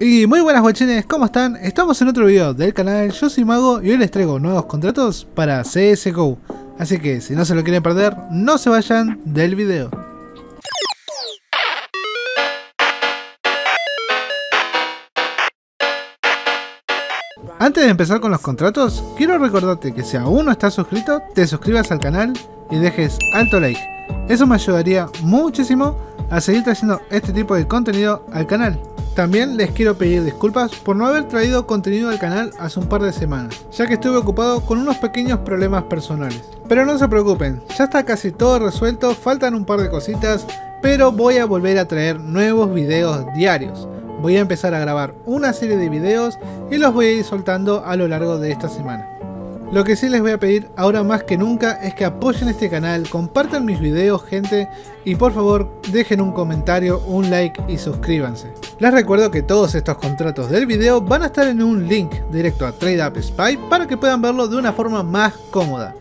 Y muy buenas guachines, ¿cómo están? Estamos en otro video del canal, yo soy Mago y hoy les traigo nuevos contratos para CSGO. Así que si no se lo quieren perder, no se vayan del video. Antes de empezar con los contratos, quiero recordarte que si aún no estás suscrito, te suscribas al canal y dejes alto like. Eso me ayudaría muchísimo a seguir trayendo este tipo de contenido al canal. También les quiero pedir disculpas por no haber traído contenido al canal hace un par de semanas, ya que estuve ocupado con unos pequeños problemas personales. Pero no se preocupen, ya está casi todo resuelto, faltan un par de cositas, pero voy a volver a traer nuevos videos diarios. Voy a empezar a grabar una serie de videos y los voy a ir soltando a lo largo de esta semana. Lo que sí les voy a pedir ahora más que nunca es que apoyen este canal, compartan mis videos gente y por favor dejen un comentario, un like y suscríbanse. Les recuerdo que todos estos contratos del video van a estar en un link directo a TradeUpSpy para que puedan verlo de una forma más cómoda.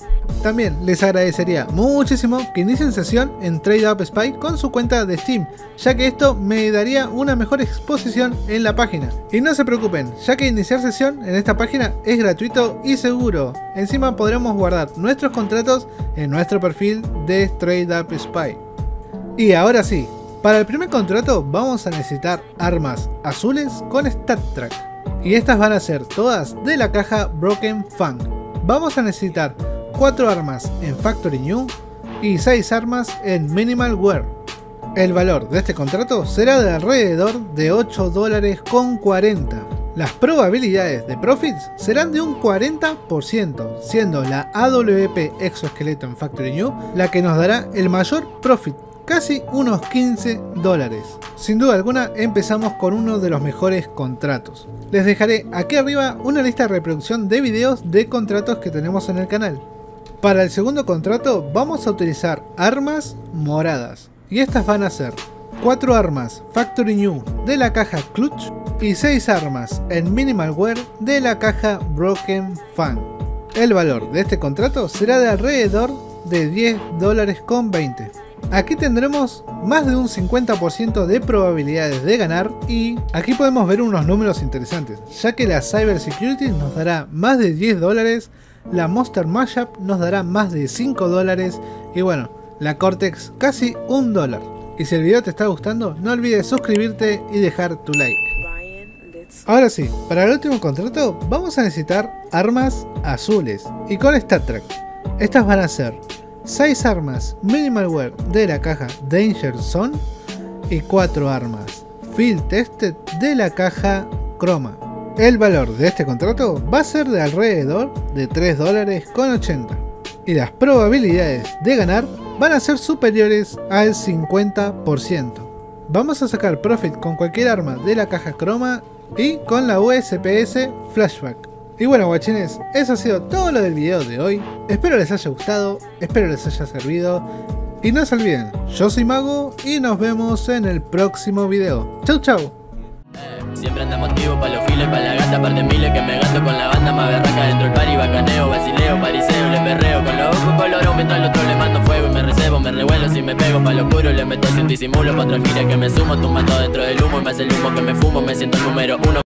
También les agradecería muchísimo que inicien sesión en TradeUpSpy con su cuenta de Steam, ya que esto me daría una mejor exposición en la página. Y no se preocupen, ya que iniciar sesión en esta página es gratuito y seguro. Encima podremos guardar nuestros contratos en nuestro perfil de TradeUpSpy. Y ahora sí, para el primer contrato vamos a necesitar armas azules con StatTrack. Y estas van a ser todas de la caja Broken Fang. Vamos a necesitar 4 armas en Factory New y 6 armas en Minimal Wear. El valor de este contrato será de alrededor de $8.40. Las probabilidades de profits serán de un 40%, siendo la AWP Exoskeleton Factory New la que nos dará el mayor profit, casi unos $15. Sin duda alguna empezamos con uno de los mejores contratos. Les dejaré aquí arriba una lista de reproducción de videos de contratos que tenemos en el canal. Para el segundo contrato vamos a utilizar armas moradas y estas van a ser 4 armas Factory New de la caja Clutch y 6 armas en Minimal Wear de la caja Broken Fang. El valor de este contrato será de alrededor de $10.20. Aquí tendremos más de un 50% de probabilidades de ganar y aquí podemos ver unos números interesantes, ya que la Cyber Security nos dará más de $10, la Monster Mashup nos dará más de $5 y bueno, la Cortex casi $1. Y si el video te está gustando, no olvides suscribirte y dejar tu like. Ahora sí, para el último contrato vamos a necesitar armas azules y con StatTrack. Estas van a ser 6 armas Minimal Wear de la caja Danger Zone y 4 armas Field Tested de la caja Chroma. El valor de este contrato va a ser de alrededor de $3.80 y las probabilidades de ganar van a ser superiores al 50%. Vamos a sacar profit con cualquier arma de la caja Chroma y con la USP-S Flashback. Y bueno guachines, eso ha sido todo lo del video de hoy. Espero les haya gustado, espero les haya servido. Y no se olviden, yo soy Mago y nos vemos en el próximo video. Chau chau. Siempre anda motivo pa' los files, pa' la gata, par de miles que me gasto con la banda más berraca dentro del party, bacaneo, vacileo, pariseo, le perreo con los ojos colorados mientras los otros le mando fuego y me recebo, me revuelo si me pego pa' lo oscuro, le meto sin disimulo pa' otra gira que me sumo, tumbando dentro del humo y me hace el humo que me fumo, me siento el número 1.